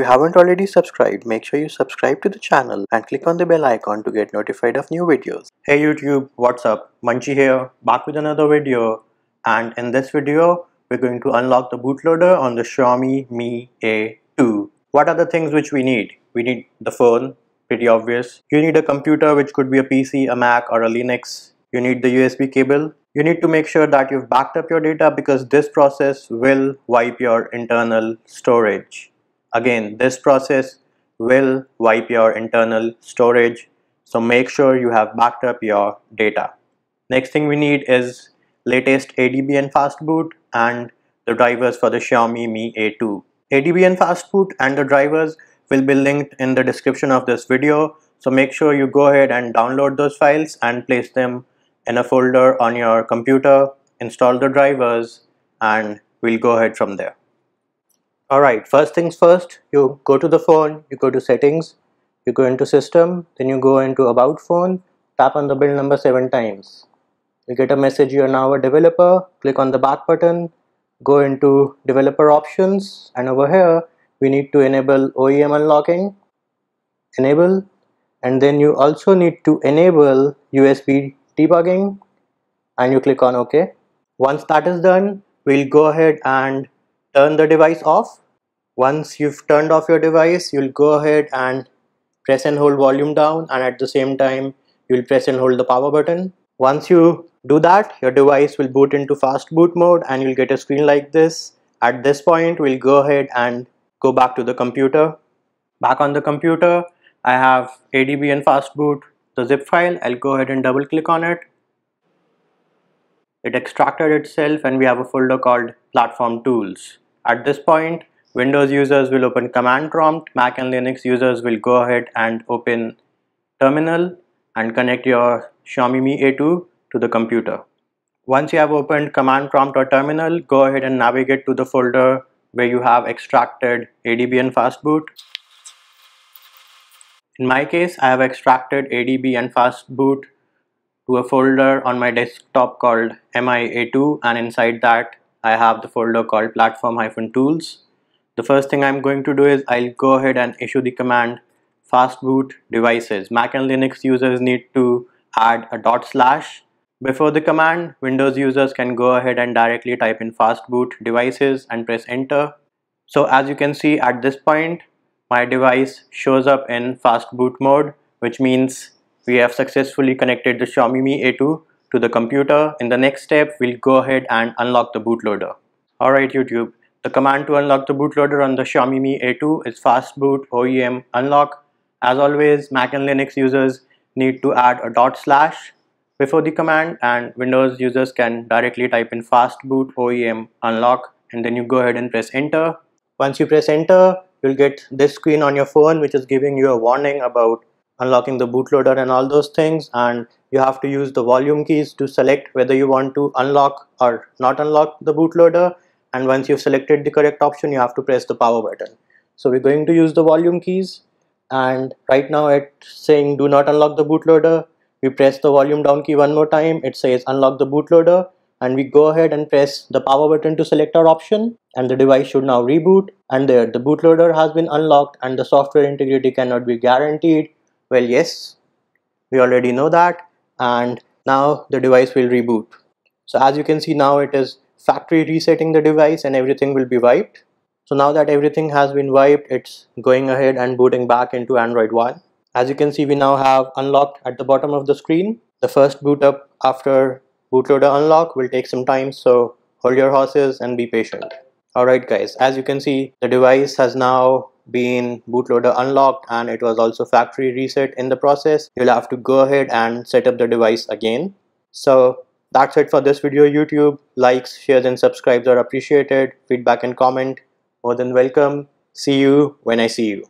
If you haven't already subscribed, make sure you subscribe to the channel and click on the bell icon to get notified of new videos. Hey YouTube, what's up? Munchy here, back with another video, and in this video we're going to unlock the bootloader on the Xiaomi Mi A2. What are the things which we need? We need the phone, pretty obvious. You need a computer, which could be a PC, a Mac or a Linux. You need the USB cable. You need to make sure that you've backed up your data, because this process will wipe your internal storage. Again, this process will wipe your internal storage. So make sure you have backed up your data. Next thing we need is latest ADB and Fastboot and the drivers for the Xiaomi Mi A2. ADB and Fastboot and the drivers will be linked in the description of this video. So make sure you go ahead and download those files and place them in a folder on your computer, install the drivers, and we'll go ahead from there. Alright, first things first, you go to the phone, you go to settings, you go into system, then you go into about phone, tap on the build number 7 times. You get a message, you are now a developer. Click on the back button, go into developer options, and over here we need to enable OEM unlocking, enable, and then you also need to enable USB debugging, and you click on OK. Once that is done, we'll go ahead and turn the device off. Once you've turned off your device, you'll go ahead and press and hold volume down, and at the same time you'll press and hold the power button. Once you do that, your device will boot into fast boot mode and you'll get a screen like this. At this point, we'll go ahead and go back to the computer. Back on the computer, I have ADB and Fastboot, the zip file. I'll go ahead and double click on it. It extracted itself and we have a folder called Platform Tools. At this point, Windows users will open Command Prompt, Mac and Linux users will go ahead and open Terminal and connect your Xiaomi Mi A2 to the computer. Once you have opened Command Prompt or Terminal, go ahead and navigate to the folder where you have extracted ADB and Fastboot. In my case, I have extracted ADB and Fastboot to a folder on my desktop called Mi A2, and inside that I have the folder called platform-tools. The first thing I'm going to do is I'll go ahead and issue the command fastboot devices. Mac and Linux users need to add a / before the command. Windows users can go ahead and directly type in fastboot devices and press enter. So as you can see, at this point my device shows up in fastboot mode, which means we have successfully connected the Xiaomi Mi A2 to the computer. In the next step, we'll go ahead and unlock the bootloader. Alright YouTube, the command to unlock the bootloader on the Xiaomi Mi A2 is fastboot OEM unlock. As always, Mac and Linux users need to add a / before the command, and Windows users can directly type in fastboot OEM unlock, and then you go ahead and press enter. Once you press enter, you'll get this screen on your phone, which is giving you a warning about unlocking the bootloader and all those things, and you have to use the volume keys to select whether you want to unlock or not unlock the bootloader, and once you've selected the correct option, you have to press the power button. So we're going to use the volume keys, and right now it's saying do not unlock the bootloader. We press the volume down key one more time, it says unlock the bootloader, and we go ahead and press the power button to select our option, and the device should now reboot, and there, the bootloader has been unlocked and the software integrity cannot be guaranteed. Well, yes, we already know that, and now the device will reboot. So as you can see, now it is factory resetting the device and everything will be wiped. So now that everything has been wiped, it's going ahead and booting back into Android One. As you can see, we now have unlocked at the bottom of the screen. The first boot up after bootloader unlock will take some time, so hold your horses and be patient. Alright guys, as you can see, the device has now been bootloader unlocked and it was also factory reset in the process. You'll have to go ahead and set up the device again. So that's it for this video YouTube. Likes, shares and subscribes are appreciated. Feedback and comment more than welcome. See you when I see you.